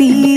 see.